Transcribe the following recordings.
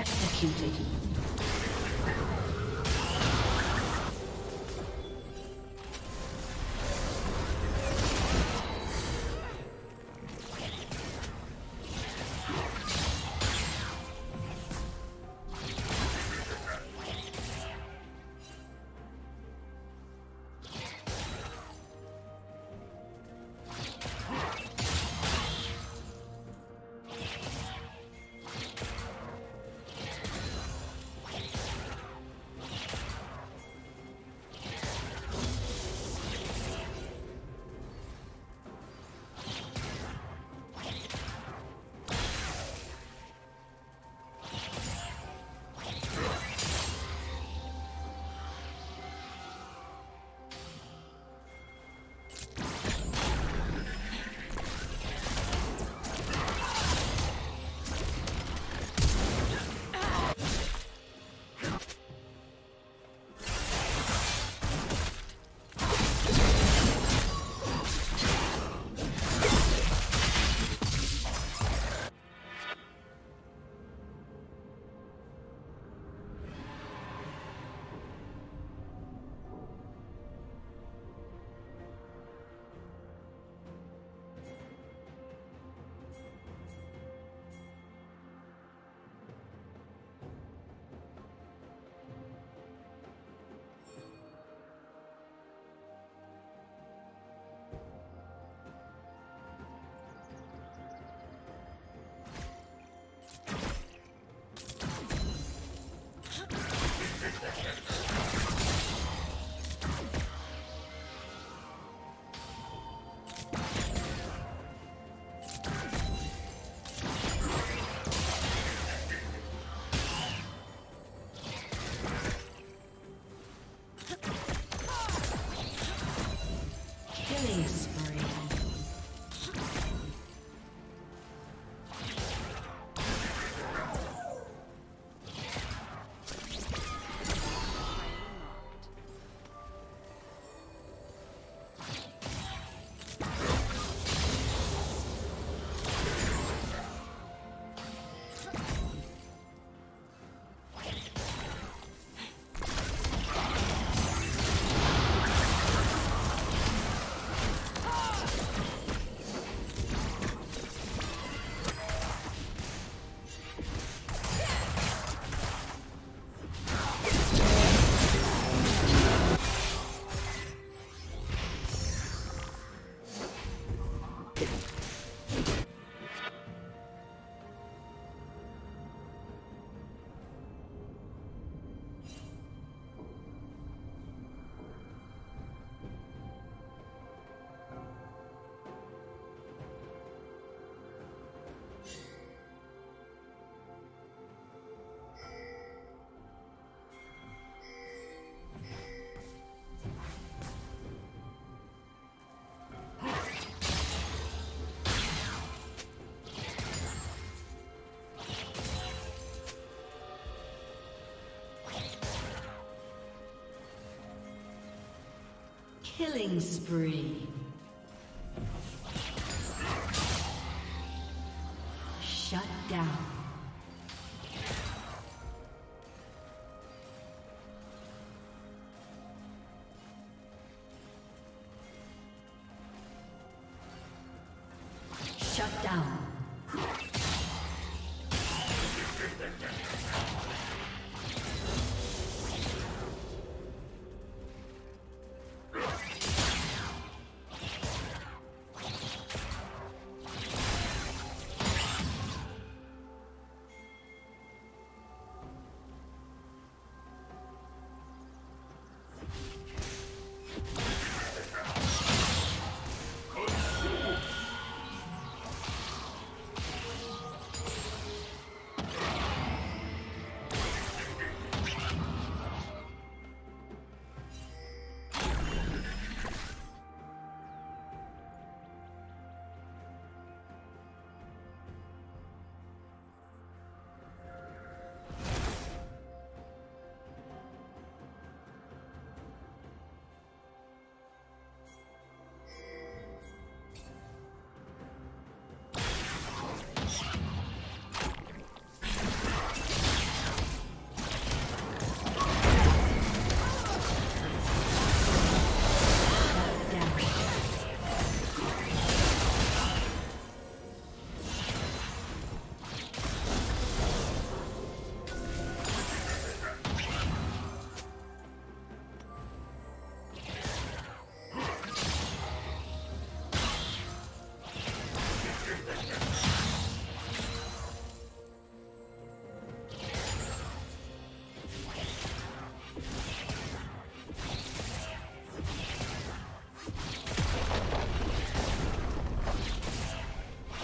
executed. Killing spree. Shut down. Shut down.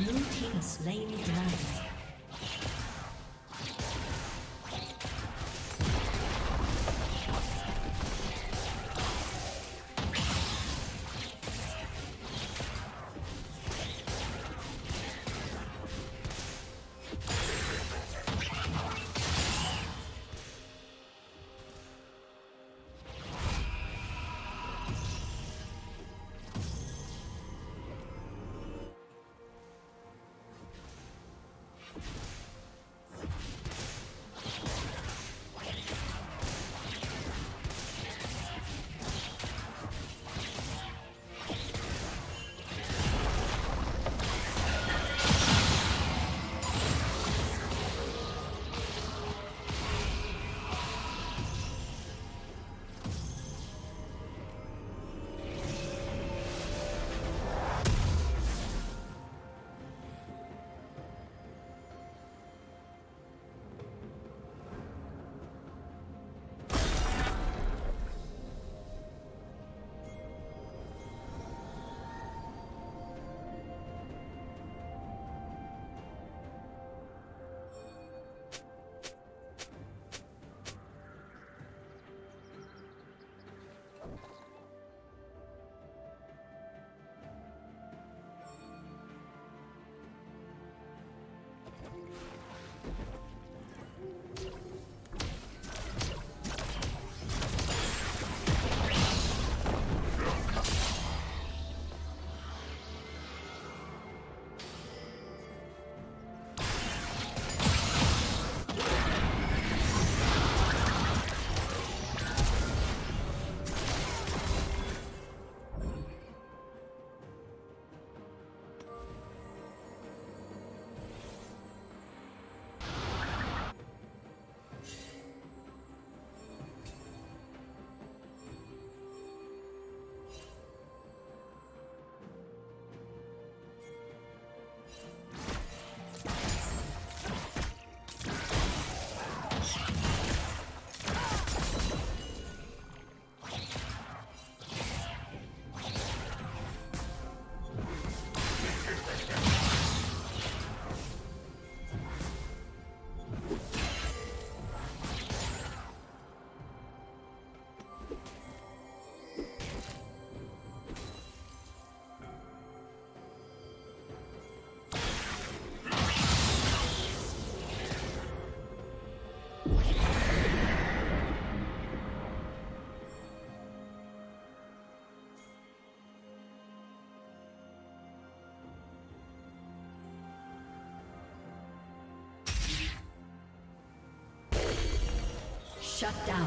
Blue team has slain the dragon. Shut down.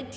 Red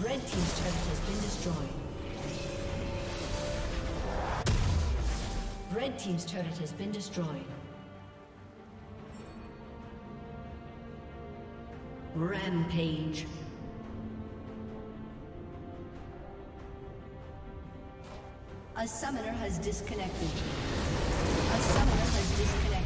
Red Team's turret has been destroyed. Rampage. A summoner has disconnected. A summoner has disconnected.